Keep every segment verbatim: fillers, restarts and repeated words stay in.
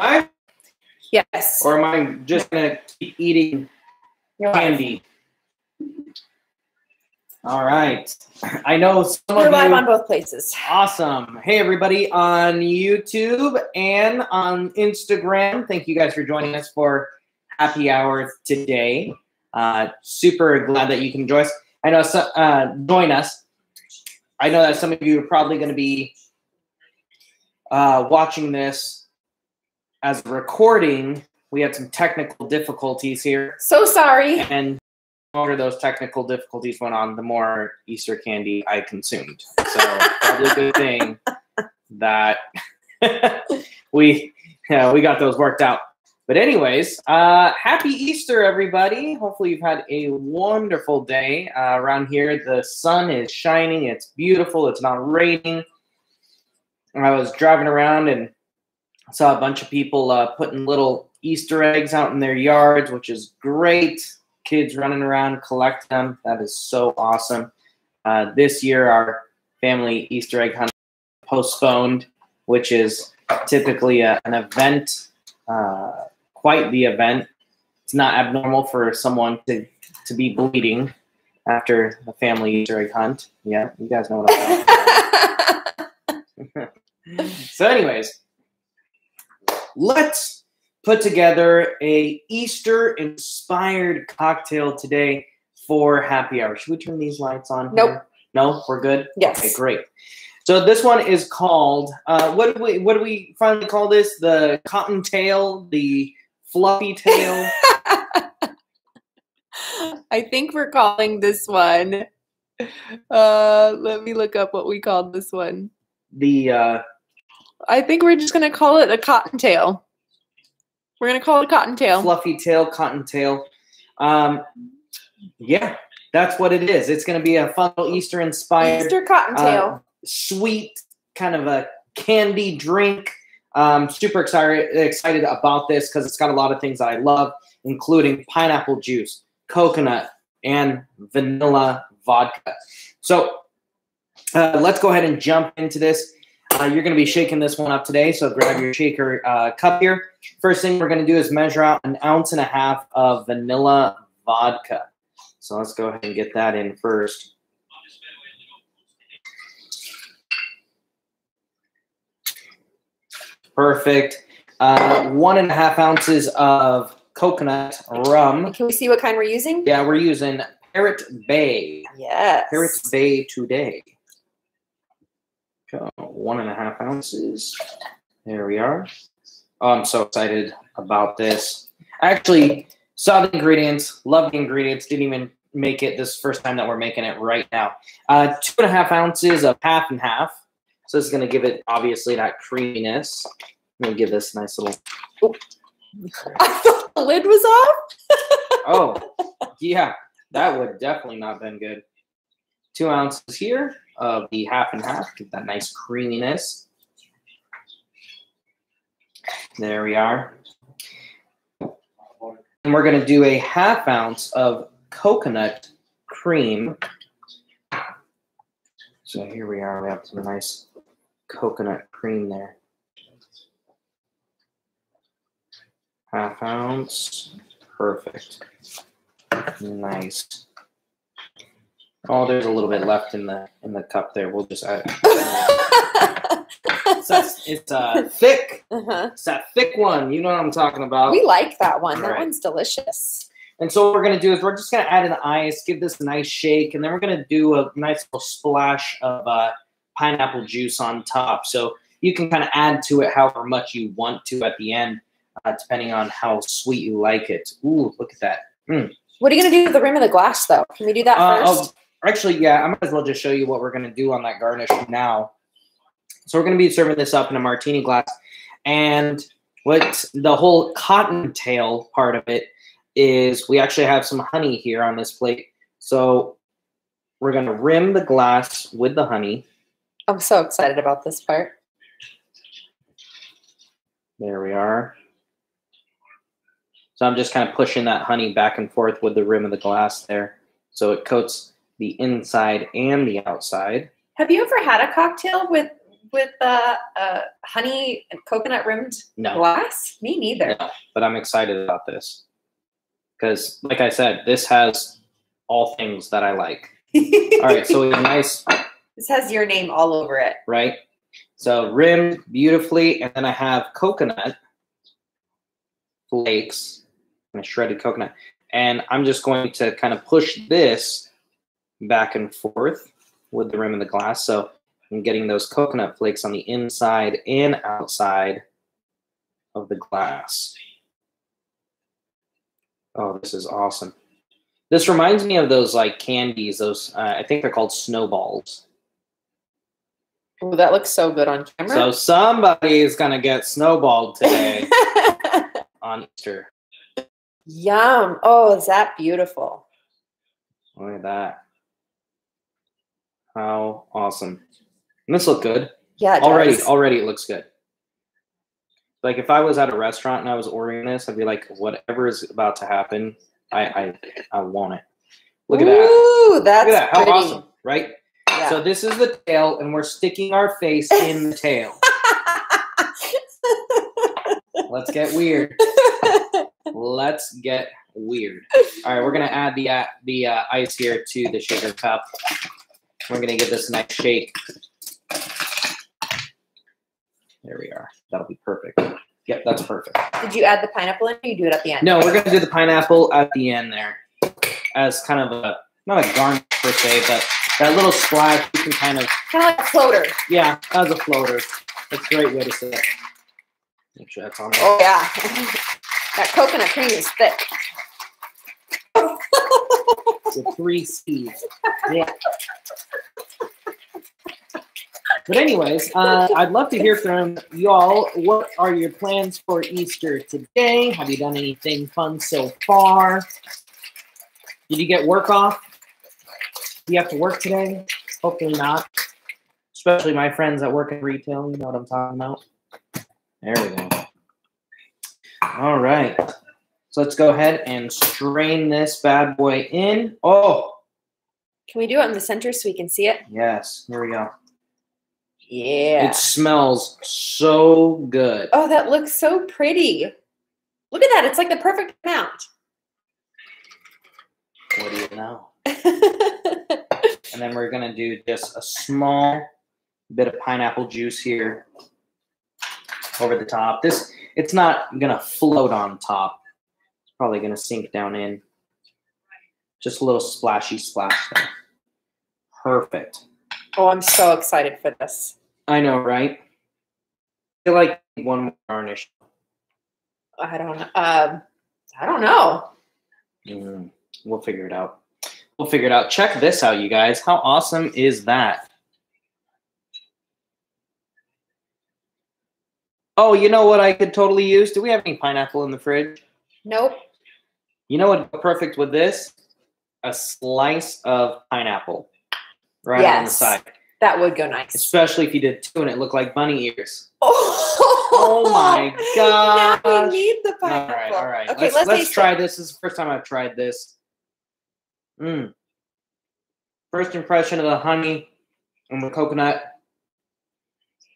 I? Yes. Or am I just going to keep eating candy? All right. I know some We're of live you. Live on both places. Awesome. Hey, everybody on YouTube and on Instagram. Thank you guys for joining us for Happy Hour today. Uh, super glad that you can join us. I know some, uh, join us. I know that some of you are probably going to be uh, watching this as a recording. We had some technical difficulties here. So sorry. And the longer those technical difficulties went on, the more Easter candy I consumed. So probably a good thing that we yeah, we got those worked out. But anyways, uh, happy Easter, everybody. Hopefully you've had a wonderful day uh, around here. The sun is shining. It's beautiful. It's not raining. I was driving around and saw a bunch of people uh, putting little Easter eggs out in their yards, which is great. Kids running around, collect them. That is so awesome. Uh, this year, our family Easter egg hunt postponed, which is typically a, an event, uh, quite the event. It's not abnormal for someone to, to be bleeding after a family Easter egg hunt. Yeah, you guys know what I'm talking about. So anyways, let's put together a Easter-inspired cocktail today for Happy Hour. Should we turn these lights on? Nope. Here? No, we're good? Yes. Okay, great. So this one is called, uh, what do we what do we finally call this? The cottontail, the fluffy tail? I think we're calling this one, uh, let me look up what we called this one. The, uh, I think we're just going to call it a cottontail. We're going to call it cottontail. Fluffy tail, cottontail. Um, yeah, that's what it is. It's going to be a fun Easter-inspired. Easter cottontail. Uh, sweet, kind of a candy drink. Um, super excited, excited about this because it's got a lot of things I love, including pineapple juice, coconut, and vanilla vodka. So uh, let's go ahead and jump into this. Uh, you're going to be shaking this one up today, so grab your shaker uh, cup here. First thing we're going to do is measure out an ounce and a half of vanilla vodka. So let's go ahead and get that in first. Perfect. Uh, one and a half ounces of coconut rum. Can we see what kind we're using? Yeah, we're using Parrot Bay. Yes. Parrot Bay today. One and a half ounces. There we are. Oh, I'm so excited about this. I actually saw the ingredients, love the ingredients, didn't even make it this first time that we're making it right now. Uh, two and a half ounces of half and half. So this is going to give it, obviously, that creaminess. I'm going to give this a nice little... Oh. I thought the lid was off. Oh, yeah. That would definitely not have been good. Two ounces here of the half and half. Get that nice creaminess. There we are. And we're going to do a half ounce of coconut cream. So here we are. We have some nice coconut cream there. Half ounce. Perfect. Nice. Oh, there's a little bit left in the in the cup there. We'll just add it. it's, it's uh, thick. Uh-huh. It's that thick one. You know what I'm talking about. We like that one. All that right. One's delicious. And so what we're going to do is we're just going to add in the ice, give this a nice shake, and then we're going to do a nice little splash of uh, pineapple juice on top. So you can kind of add to it however much you want to at the end, uh, depending on how sweet you like it. Ooh, look at that. Mm. What are you going to do with the rim of the glass, though? Can we do that uh, first? Oh, actually, yeah, I might as well just show you what we're going to do on that garnish now. So we're going to be serving this up in a martini glass. And what the whole cottontail part of it is, we actually have some honey here on this plate. So we're going to rim the glass with the honey. I'm so excited about this part. There we are. So I'm just kind of pushing that honey back and forth with the rim of the glass there. So it coats the inside and the outside. Have you ever had a cocktail with with uh, uh, honey and coconut rimmed no. glass? Me neither. No, but I'm excited about this because, like I said, this has all things that I like. All right, so it's nice. This has your name all over it. Right. So rimmed beautifully, and then I have coconut flakes and a shredded coconut. And I'm just going to kind of push this back and forth with the rim of the glass. So I'm getting those coconut flakes on the inside and outside of the glass. Oh, this is awesome. This reminds me of those like candies. Those uh, I think they're called snowballs. Oh, that looks so good on camera. So somebody is going to get snowballed today on Easter. Yum. Oh, is that beautiful? Look at that. How awesome. And this looked good. Yeah, it already, does. Already it looks good. Like if I was at a restaurant and I was ordering this, I'd be like, whatever is about to happen, I I, I want it. Look at Ooh, that. Ooh, that's Look at that. How pretty. Awesome, right? Yeah. So this is the tail, and we're sticking our face in the tail. Let's get weird. Let's get weird. All right, we're going to add the, uh, the uh, ice here to the shaker cup. We're going to give this a nice shake. There we are. That'll be perfect. Yep, that's perfect. Did you add the pineapple in, or you do it at the end? No, we're going to do the pineapple at the end there as kind of a, not a garnish per se, but that little splash you can kind of. Kind of like a floater. Yeah, as a floater. That's a great way to sit it. Make sure that's on there. Oh, yeah. That coconut cream is thick. With three C's. Yeah. But anyways, uh, I'd love to hear from y'all. What are your plans for Easter today? Have you done anything fun so far? Did you get work off? Do you have to work today? Hopefully not. Especially my friends that work in retail. You know what I'm talking about. There we go. All right. So let's go ahead and strain this bad boy in. Oh. Can we do it in the center so we can see it? Yes. Here we go. Yeah. It smells so good. Oh, that looks so pretty. Look at that. It's like the perfect amount. What do you know? And then we're going to do just a small bit of pineapple juice here over the top. This, it's not going to float on top. It's probably going to sink down in. Just a little splashy splash there. Perfect. Oh, I'm so excited for this. I know, right? I feel like one more garnish. I don't. Um, I don't know. Mm, we'll figure it out. We'll figure it out. Check this out, you guys. How awesome is that? Oh, you know what I could totally use? Do we have any pineapple in the fridge? Nope. You know what would be perfect with this? A slice of pineapple. Right yes, on the side. That would go nice. Especially if you did two and it looked like bunny ears. Oh, oh my gosh. Now we need the pineapple. All right, all right. Okay, let's let's, let's try this. This is the first time I've tried this. Mm. First impression of the honey and the coconut.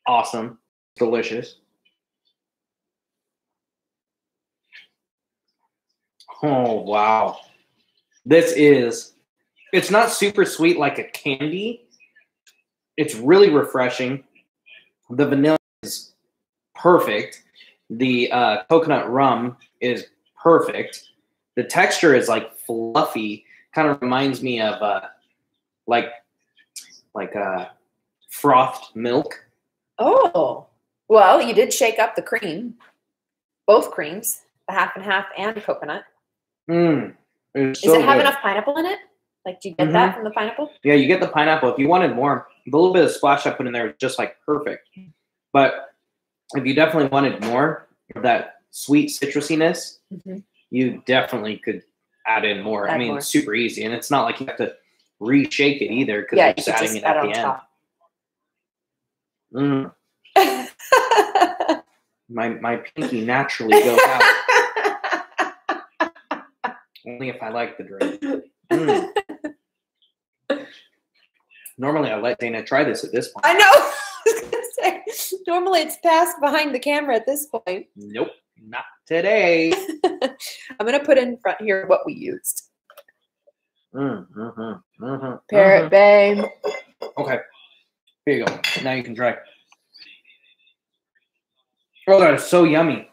Awesome. Delicious. Oh, wow. This is... It's not super sweet like a candy. It's really refreshing. The vanilla is perfect. The uh, coconut rum is perfect. The texture is like fluffy. Kind of reminds me of uh, like like uh, frothed milk. Oh, well, you did shake up the cream. Both creams, the half and half and coconut. Mm, it's so Does it have good. enough pineapple in it? Like, do you get mm-hmm. that from the pineapple? Yeah, you get the pineapple. If you wanted more, the little bit of splash I put in there was just, like, perfect. But if you definitely wanted more of that sweet citrusiness, mm-hmm. you definitely could add in more. Add I mean, more. It's super easy. And it's not like you have to reshake it either because yeah, you're just adding just it add at the top. end. Mm. my, my pinky naturally goes out. Only if I like the drink. Mm. Normally, I let Dana try this at this point. I know. I was gonna say. Normally it's passed behind the camera at this point. Nope, not today. I'm going to put in front here what we used. Mm, mm-hmm, mm-hmm, Parrot mm-hmm. Bay. Okay, here you go. Now you can try. Oh, that is so yummy.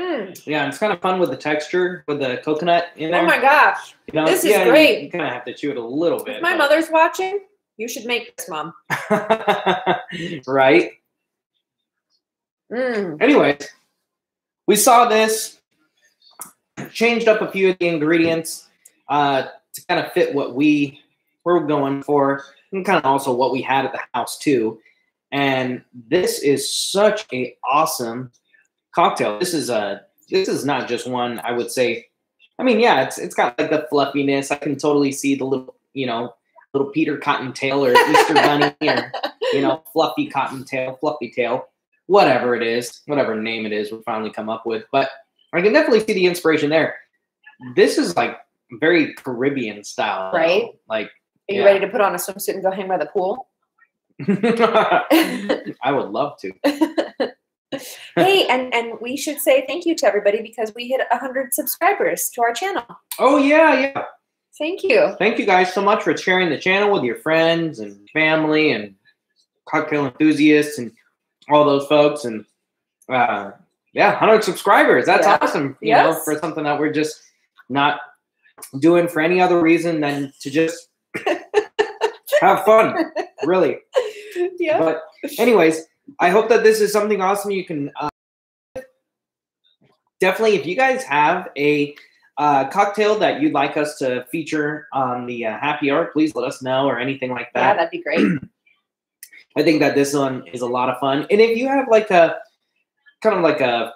Mm. Yeah, and it's kind of fun with the texture, with the coconut in there. Oh my gosh, you know, this is yeah, great. You, you kind of have to chew it a little bit. If my but... mother's watching, you should make this, Mom. Right? Mm. Anyways, we saw this, changed up a few of the ingredients uh, to kind of fit what we were going for and kind of also what we had at the house too. And this is such an awesome cocktail. This is a this is not just one. I would say, I mean, yeah, it's it's got like the fluffiness. I can totally see the little, you know, little Peter Cottontail or Easter Bunny or, you know, fluffy cottontail, fluffy tail, whatever it is, whatever name it is, we'll finally come up with. But I can definitely see the inspiration there. This is like very Caribbean style, right? Though. Like, are yeah. you ready to put on a swimsuit and go hang by the pool? I would love to. Hey, and, and we should say thank you to everybody because we hit one hundred subscribers to our channel. Oh, yeah, yeah. Thank you. Thank you guys so much for sharing the channel with your friends and family and cocktail enthusiasts and all those folks. And, uh, yeah, one hundred subscribers. That's yeah. awesome, you yes. know, for something that we're just not doing for any other reason than to just have fun, really. Yeah. But anyways, I hope that this is something awesome you can uh, definitely, if you guys have a uh, cocktail that you'd like us to feature on the uh, happy hour, please let us know or anything like that. Yeah, that'd be great. I think that this one is a lot of fun. And if you have like a kind of like a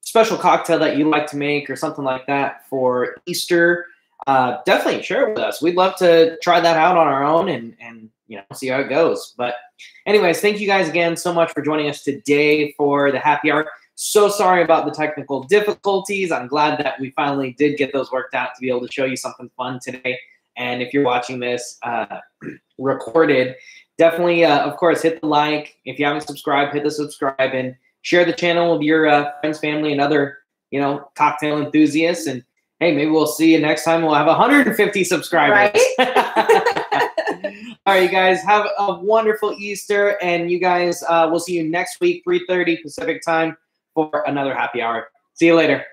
special cocktail that you like to make or something like that for Easter, uh, definitely share it with us. We'd love to try that out on our own and, and, you know, see how it goes. But anyways, thank you guys again so much for joining us today for the happy hour. So sorry about the technical difficulties. I'm glad that we finally did get those worked out to be able to show you something fun today. And if you're watching this uh, recorded, definitely, uh, of course, hit the like. If you haven't subscribed, hit the subscribe and share the channel with your uh, friends, family, and other, you know, cocktail enthusiasts. And hey, maybe we'll see you next time. We'll have one hundred fifty subscribers. Right? All right, you guys, have a wonderful Easter, and you guys, uh, we'll see you next week, three thirty Pacific time, for another happy hour. See you later.